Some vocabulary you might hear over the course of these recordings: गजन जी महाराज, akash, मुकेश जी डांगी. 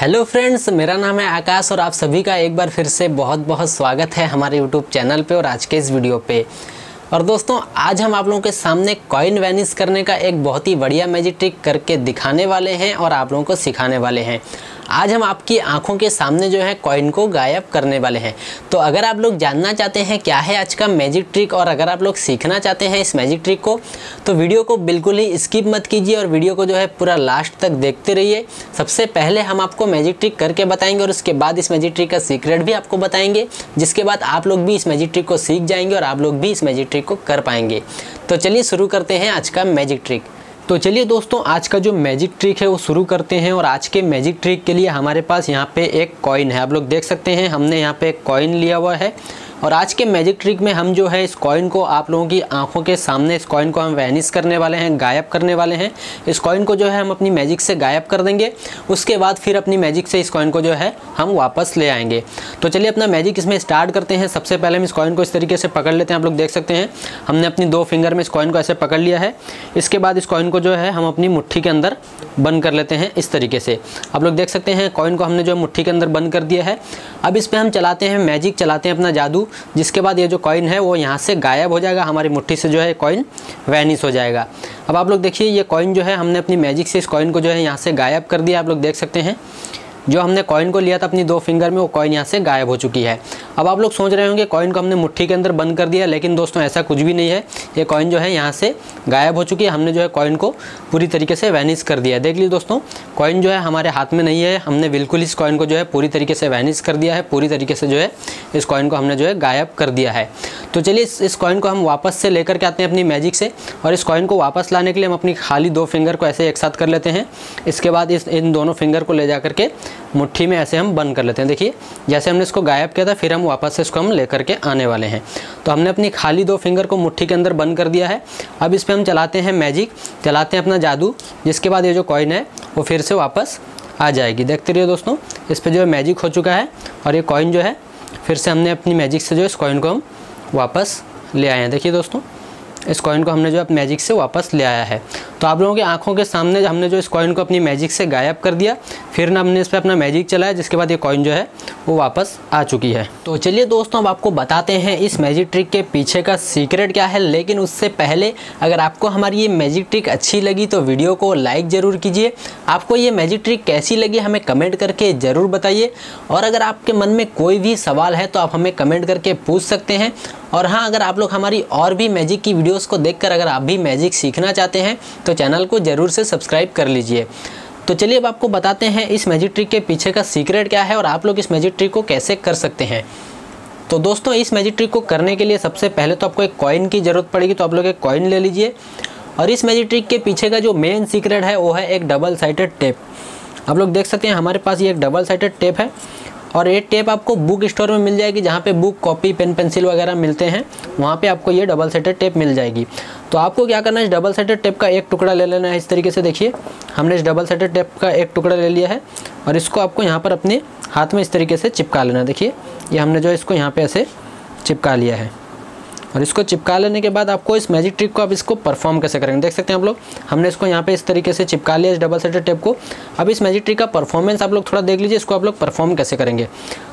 Hello friends, मेरा नाम है आकाश और आप सभी का एक बार फिर से बहुत बहुत स्वागत है हमारे यूट्यूब चैनल पे और आज के इस वीडियो पे। और दोस्तों, आज हम आप लोगों के सामने कॉइन वैनिश करने का एक बहुत ही बढ़िया मैजिक ट्रिक करके दिखाने वाले हैं और आप लोगों को सिखाने वाले हैं। आज हम आपकी आंखों के सामने जो है कॉइन को गायब करने वाले हैं। तो अगर आप लोग जानना चाहते हैं क्या है आज का मैजिक ट्रिक और अगर आप लोग सीखना चाहते हैं इस मैजिक ट्रिक को, तो वीडियो को बिल्कुल ही स्किप मत कीजिए और वीडियो को जो है पूरा लास्ट तक देखते रहिए। सबसे पहले हम आपको मैजिक ट्रिक करके बताएंगे और उसके बाद इस मैजिक ट्रिक का सीक्रेट भी आपको बताएंगे, जिसके बाद आप लोग भी इस मैजिक ट्रिक को सीख जाएंगे और आप लोग भी इस मैजिक ट्रिक को कर पाएंगे। तो चलिए शुरू करते हैं आज का मैजिक ट्रिक। तो चलिए दोस्तों, आज का जो मैजिक ट्रिक है वो शुरू करते हैं। और आज के मैजिक ट्रिक के लिए हमारे पास यहाँ पे एक कॉइन है। आप लोग देख सकते हैं हमने यहाँ पे एक कॉइन लिया हुआ है और आज के मैजिक ट्रिक में हम जो है इस कॉइन को आप लोगों की आंखों के सामने इस कॉइन को हम वैनिश करने वाले हैं, गायब करने वाले हैं। इस कॉइन को जो है हम अपनी मैजिक से गायब कर देंगे, उसके बाद फिर अपनी मैजिक से इस कॉइन को जो है हम वापस ले आएंगे। तो चलिए अपना मैजिक इसमें स्टार्ट करते हैं। सबसे पहले हम इस कॉइन को इस तरीके से पकड़ लेते हैं। आप लोग देख सकते हैं हमने अपनी दो फिंगर में इस कॉइन को ऐसे पकड़ लिया है। इसके बाद इस कॉइन को जो है हम अपनी मुट्ठी के अंदर बंद कर लेते हैं इस तरीके से। आप लोग देख सकते हैं कॉइन को हमने जो मुट्ठी के अंदर बंद कर दिया है। अब इस पर हम चलाते हैं मैजिक, चलाते हैं अपना जादू, जिसके बाद ये जो कॉइन है वो यहाँ से गायब हो जाएगा, हमारी मुट्ठी से जो है कॉइन वैनिश हो जाएगा। अब आप लोग देखिए ये कॉइन जो है हमने अपनी मैजिक से इस कॉइन को जो है यहाँ से गायब कर दिया। आप लोग देख सकते हैं जो हमने कॉइन को लिया था अपनी दो फिंगर में, वो कॉइन यहाँ से गायब हो चुकी है। अब आप लोग सोच रहे होंगे कॉइन को हमने मुट्ठी के अंदर बंद कर दिया, लेकिन दोस्तों ऐसा कुछ भी नहीं है। ये कॉइन जो है यहाँ से गायब हो चुकी है, हमने जो है कॉइन को पूरी तरीके से वैनिश कर दिया। देख लीजिए दोस्तों, कॉइन जो है हमारे हाथ में नहीं है, हमने बिल्कुल इस कॉइन को जो है पूरी तरीके से वैनिश कर दिया है, पूरी तरीके से जो है इस कॉइन को हमने जो है गायब कर दिया है। तो चलिए इस कॉइन को हम वापस से लेकर के आते हैं अपनी मैजिक से। और इस कॉइन को वापस लाने के लिए हम अपनी खाली दो फिंगर को ऐसे एक साथ कर लेते हैं। इसके बाद इन दोनों फिंगर को ले जा करके मुट्ठी में ऐसे हम बंद कर लेते हैं। देखिए जैसे हमने इसको गायब किया था, फिर हम वापस से इसको हम लेकर के आने वाले हैं। तो हमने अपनी खाली दो फिंगर को मुट्ठी के अंदर बंद कर दिया है। अब इस पर हम चलाते हैं मैजिक, चलाते हैं अपना जादू, जिसके बाद ये जो कॉइन है वो फिर से वापस आ जाएगी। देखते रहिए दोस्तों, इस पर जो है मैजिक हो चुका है और ये कॉइन जो है फिर से हमने अपनी मैजिक से जो इस कॉइन को हम वापस ले आए हैं। देखिए दोस्तों, इस कॉइन को हमने जो अपनी मैजिक से वापस ले आया है। तो आप लोगों की आंखों के सामने हमने जो इस कॉइन को अपनी मैजिक से गायब कर दिया, फिर हमने इस पर अपना मैजिक चलाया, जिसके बाद ये कॉइन जो है वो वापस आ चुकी है। तो चलिए दोस्तों, अब आपको बताते हैं इस मैजिक ट्रिक के पीछे का सीक्रेट क्या है। लेकिन उससे पहले अगर आपको हमारी ये मैजिक ट्रिक अच्छी लगी तो वीडियो को लाइक ज़रूर कीजिए। आपको ये मैजिक ट्रिक कैसी लगी हमें कमेंट करके ज़रूर बताइए। और अगर आपके मन में कोई भी सवाल है तो आप हमें कमेंट करके पूछ सकते हैं। और हाँ, अगर आप लोग हमारी और भी मैजिक की वीडियोस को देखकर अगर आप भी मैजिक सीखना चाहते हैं तो चैनल को ज़रूर से सब्सक्राइब कर लीजिए। तो चलिए अब आपको बताते हैं इस मैजिक ट्रिक के पीछे का सीक्रेट क्या है और आप लोग इस मैजिक ट्रिक को कैसे कर सकते हैं। तो दोस्तों, इस मैजिक ट्रिक को करने के लिए सबसे पहले तो आपको एक कॉइन की ज़रूरत पड़ेगी। तो आप लोग एक कॉइन ले लीजिए। और इस मैजिक ट्रिक के पीछे का जो मेन सीक्रेट है वो है एक डबल साइडेड टेप। आप लोग देख सकते हैं हमारे पास ये एक डबल साइडेड टेप है और ये टेप आपको बुक स्टोर में मिल जाएगी, जहाँ पे बुक, कॉपी, पेन, पेंसिल वगैरह मिलते हैं, वहाँ पे आपको ये डबल साइडेड टेप मिल जाएगी। तो आपको क्या करना है, इस डबल साइडेड टेप का एक टुकड़ा ले लेना है इस तरीके से। देखिए हमने इस डबल साइडेड टेप का एक टुकड़ा ले लिया है और इसको आपको यहाँ पर अपने हाथ में इस तरीके से चिपका लेना है। देखिए ये हमने जो इसको यहाँ पर ऐसे चिपका लिया है। और इसको चिपका लेने के बाद आपको इस मैजिक ट्रिक को आप इसको परफॉर्म कैसे करेंगे, देख सकते हैं आप लोग हमने इसको यहाँ पे इस तरीके से चिपका लिया इस डबल साइडेड टेप को। अब इस मैजिक ट्रिक का परफॉर्मेंस आप लोग थोड़ा देख लीजिए, इसको आप लोग परफॉर्म कैसे करेंगे।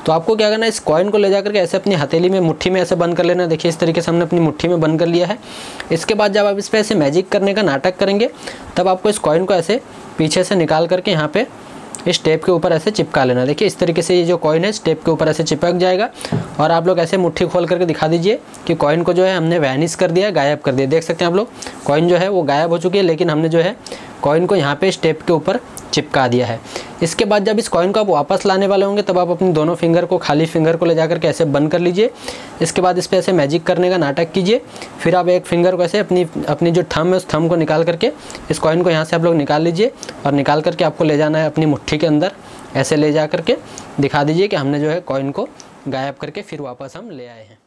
तो आपको क्या करना है, इस कॉइन को ले जाकर के ऐसे अपनी हथेली में, मुट्ठी में ऐसे बंद कर लेना। देखिए इस तरीके से हमने अपनी मुट्ठी में बंद कर लिया है। इसके बाद जब आप इस पर ऐसे मैजिक करने का नाटक करेंगे तब आपको इस कॉइन को ऐसे पीछे से निकाल करके यहाँ पर इस टेप के ऊपर ऐसे चिपका लेना। देखिए इस तरीके से ये जो कॉइन है इस टेप के ऊपर ऐसे चिपक जाएगा। और आप लोग ऐसे मुट्ठी खोल करके दिखा दीजिए कि कॉइन को जो है हमने वैनिश कर दिया, गायब कर दिया। देख सकते हैं आप लोग कॉइन जो है वो गायब हो चुकी है, लेकिन हमने जो है कॉइन को यहाँ पे इस टेप के ऊपर चिपका दिया है। इसके बाद जब इस कॉइन को आप वापस लाने वाले होंगे तब आप अपनी दोनों फिंगर को, खाली फिंगर को ले जाकर के ऐसे बंद कर लीजिए। इसके बाद इस पर ऐसे मैजिक करने का नाटक कीजिए। फिर आप एक फिंगर को ऐसे अपनी जो थंब है उस थंब को निकाल करके इस कॉइन को यहाँ से आप लोग निकाल लीजिए। और निकाल करके आपको ले जाना है अपनी मुट्ठी के अंदर, ऐसे ले जा करके दिखा दीजिए कि हमने जो है कॉइन को गायब करके फिर वापस हम ले आए हैं।